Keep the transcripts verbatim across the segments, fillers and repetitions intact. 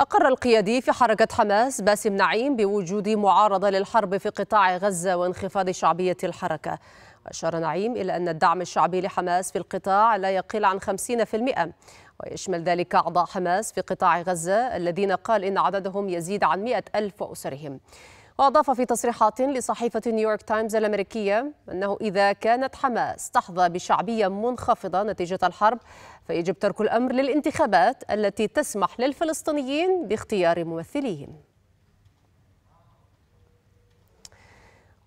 أقر القيادي في حركة حماس باسم نعيم بوجود معارضة للحرب في قطاع غزة وانخفاض شعبية الحركة. أشار نعيم إلى أن الدعم الشعبي لحماس في القطاع لا يقل عن خمسين بالمئة، ويشمل ذلك أعضاء حماس في قطاع غزة الذين قال إن عددهم يزيد عن مئة ألف وأسرهم. وأضاف في تصريحات لصحيفة نيويورك تايمز الأمريكية أنه إذا كانت حماس تحظى بشعبية منخفضة نتيجة الحرب فيجب ترك الأمر للانتخابات التي تسمح للفلسطينيين باختيار ممثليهم.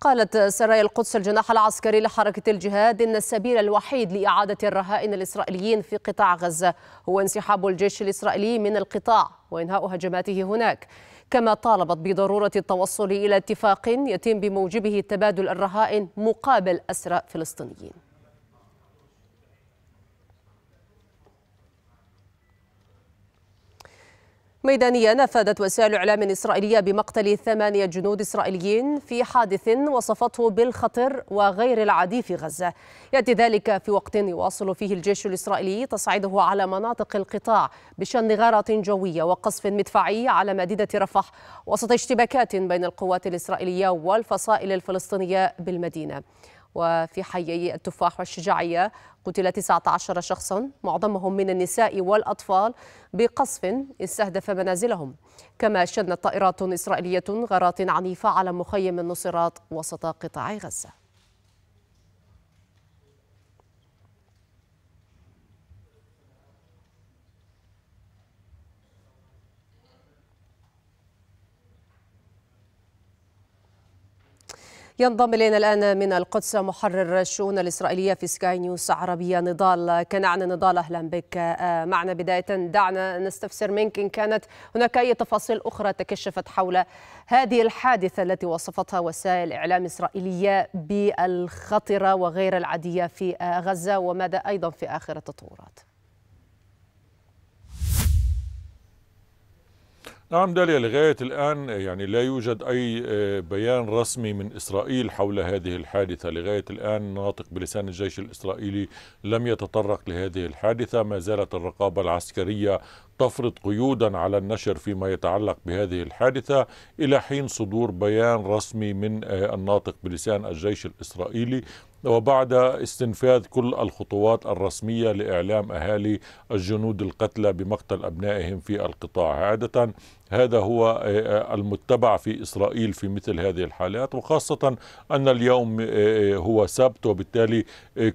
قالت سرايا القدس الجناح العسكري لحركة الجهاد إن السبيل الوحيد لإعادة الرهائن الإسرائيليين في قطاع غزة هو انسحاب الجيش الإسرائيلي من القطاع وإنهاء هجماته هناك، كما طالبت بضرورة التوصل إلى اتفاق يتم بموجبه تبادل الرهائن مقابل أسرى فلسطينيين. ميدانيا نفذت وسائل إعلام إسرائيلية بمقتل ثمانية جنود إسرائيليين في حادث وصفته بالخطر وغير العادي في غزة، يأتي ذلك في وقت يواصل فيه الجيش الإسرائيلي تصعيده على مناطق القطاع بشن غارات جوية وقصف مدفعي على مدينة رفح، وسط اشتباكات بين القوات الإسرائيلية والفصائل الفلسطينية بالمدينة. وفي حي التفاح والشجاعية قتل تسعة عشر شخصا معظمهم من النساء والأطفال بقصف استهدف منازلهم، كما شنت طائرات إسرائيلية غارات عنيفة على مخيم النصرات وسط قطاع غزة. ينضم إلينا الآن من القدس محرر الشؤون الإسرائيلية في سكاي نيوز عربية نضال كنعنا. نضال أهلا بك معنا. بداية دعنا نستفسر منك إن كانت هناك أي تفاصيل أخرى تكشفت حول هذه الحادثة التي وصفتها وسائل إعلام إسرائيلية بالخطرة وغير العادية في غزة، وماذا أيضا في آخر التطورات؟ نعم داليا، لغاية الآن يعني لا يوجد أي بيان رسمي من إسرائيل حول هذه الحادثة. لغاية الآن ناطق بلسان الجيش الإسرائيلي لم يتطرق لهذه الحادثة، ما زالت الرقابة العسكرية تفرض قيودا على النشر فيما يتعلق بهذه الحادثة إلى حين صدور بيان رسمي من الناطق بلسان الجيش الإسرائيلي، وبعد استنفاذ كل الخطوات الرسمية لإعلام أهالي الجنود القتلى بمقتل أبنائهم في القطاع. عادة هذا هو المتبع في إسرائيل في مثل هذه الحالات، وخاصة أن اليوم هو سبت وبالتالي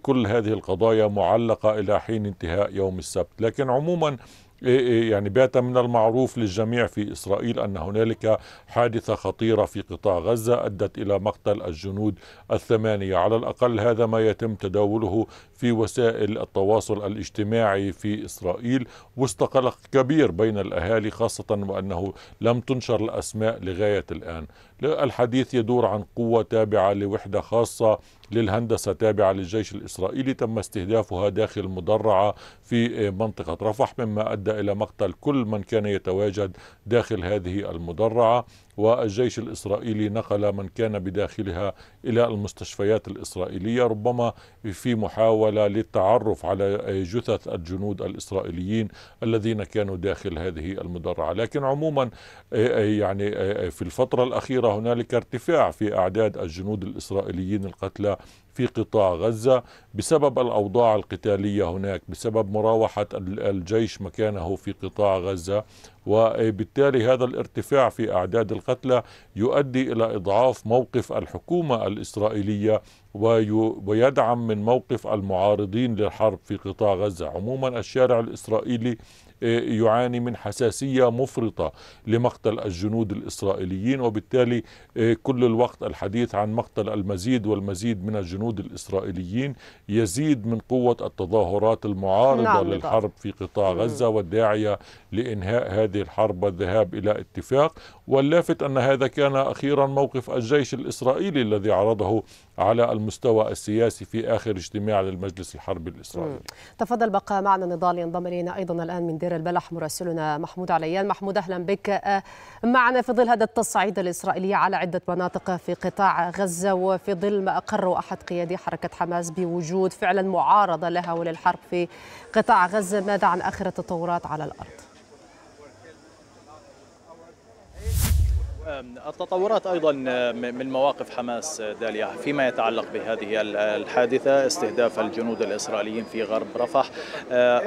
كل هذه القضايا معلقة إلى حين انتهاء يوم السبت. لكن عموما يعني بات من المعروف للجميع في إسرائيل أن هنالك حادثة خطيرة في قطاع غزة أدت إلى مقتل الجنود الثمانية، على الأقل هذا ما يتم تداوله في وسائل التواصل الاجتماعي في إسرائيل، وسط قلق كبير بين الأهالي، خاصة وأنه لم تنشر الأسماء لغاية الآن. الحديث يدور عن قوة تابعة لوحدة خاصة للهندسة تابعة للجيش الإسرائيلي تم استهدافها داخل مدرعة في منطقة رفح، مما أدى إلى مقتل كل من كان يتواجد داخل هذه المدرعة، والجيش الإسرائيلي نقل من كان بداخلها إلى المستشفيات الإسرائيلية، ربما في محاولة للتعرف على جثث الجنود الإسرائيليين الذين كانوا داخل هذه المدرعة. لكن عموما يعني في الفترة الأخيرة هنالك ارتفاع في أعداد الجنود الإسرائيليين القتلى في قطاع غزة بسبب الأوضاع القتالية هناك، بسبب مراوحة الجيش مكانه في قطاع غزة، وبالتالي هذا الارتفاع في أعداد القتلى يؤدي إلى إضعاف موقف الحكومة الإسرائيلية ويدعم من موقف المعارضين للحرب في قطاع غزة. عموما الشارع الإسرائيلي يعاني من حساسية مفرطة لمقتل الجنود الإسرائيليين، وبالتالي كل الوقت الحديث عن مقتل المزيد والمزيد من الجنود الإسرائيليين يزيد من قوة التظاهرات المعارضة نعم للحرب في قطاع غزة والداعية لإنهاء هذه الحرب والذهاب إلى اتفاق. واللافت أن هذا كان أخيرا موقف الجيش الإسرائيلي الذي عرضه على المستوى السياسي في آخر اجتماع للمجلس الحربي الإسرائيلي. مم. تفضل بقى معنا نضال. ينضم إلينا أيضا الآن من دير البلح مراسلنا محمود عليان. محمود أهلا بك معنا في ظل هذا التصعيد الإسرائيلي على عدة مناطق في قطاع غزة، وفي ظل ما أقر أحد قيادي حركة حماس بوجود فعلا معارضة لها وللحرب في قطاع غزة، ماذا عن آخر التطورات على الأرض؟ التطورات أيضا من مواقف حماس داليا فيما يتعلق بهذه الحادثة، استهداف الجنود الإسرائيليين في غرب رفح،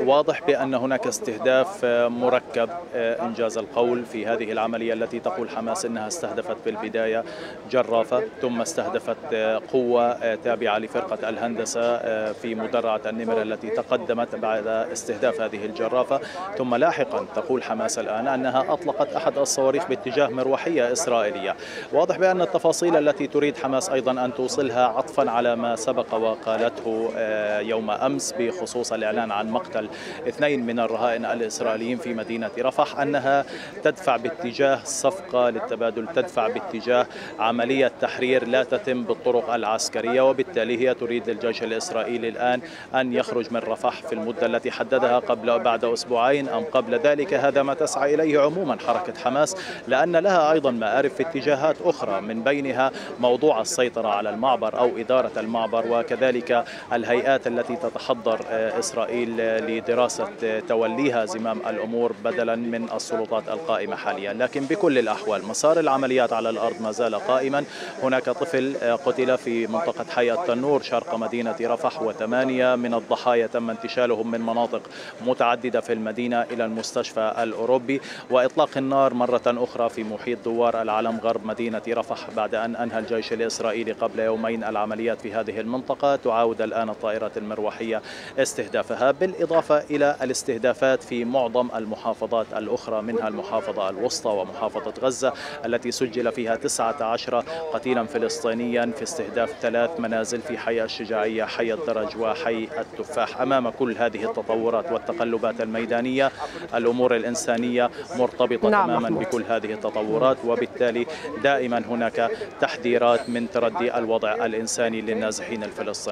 واضح بأن هناك استهداف مركب إنجاز القول في هذه العملية التي تقول حماس أنها استهدفت في البداية جرافة، ثم استهدفت قوة تابعة لفرقة الهندسة في مدرعة النمرة التي تقدمت بعد استهداف هذه الجرافة، ثم لاحقا تقول حماس الآن أنها أطلقت أحد الصواريخ باتجاه مروحية إسرائيلية. واضح بأن التفاصيل التي تريد حماس أيضا أن توصلها عطفا على ما سبق وقالته يوم أمس بخصوص الإعلان عن مقتل اثنين من الرهائن الإسرائيليين في مدينة رفح، أنها تدفع باتجاه صفقة للتبادل، تدفع باتجاه عملية تحرير لا تتم بالطرق العسكرية، وبالتالي هي تريد للجيش الإسرائيلي الآن أن يخرج من رفح في المدة التي حددها قبل بعد أسبوعين أم قبل ذلك. هذا ما تسعى إليه عموما حركة حماس، لأن لها أيضا مآرب في اتجاهات أخرى من بينها موضوع السيطرة على المعبر أو إدارة المعبر، وكذلك الهيئات التي تتحضر إسرائيل لدراسة توليها زمام الأمور بدلا من السلطات القائمة حاليا. لكن بكل الأحوال مسار العمليات على الأرض ما زال قائما. هناك طفل قتل في منطقة حي التنور شرق مدينة رفح، وثمانية من الضحايا تم انتشالهم من مناطق متعددة في المدينة إلى المستشفى الأوروبي، وإطلاق النار مرة أخرى في محيط دوار العلم غرب مدينة رفح بعد أن أنهى الجيش الإسرائيلي قبل يومين العمليات في هذه المنطقة. تعاود الآن الطائرات المروحية استهدافها، بالإضافة إلى الاستهدافات في معظم المحافظات الأخرى منها المحافظة الوسطى ومحافظة غزة التي سجل فيها تسعة عشر قتيلا فلسطينيا في استهداف ثلاث منازل في حي الشجاعية، حي الدرج وحي التفاح. أمام كل هذه التطورات والتقلبات الميدانية الأمور الإنسانية مرتبطة نعم تماما محمود. بكل هذه التطورات، وبالتالي دائما هناك تحذيرات من تردي الوضع الإنساني للنازحين الفلسطينيين.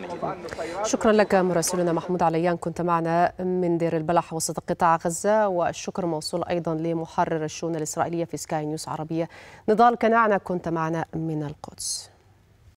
شكرا لك مراسلنا محمود عليان، كنت معنا من دير البلح وسط قطاع غزة، والشكر موصول أيضا لمحرر الشؤون الإسرائيلية في سكاي نيوز عربية نضال كنعنا، كنت معنا من القدس.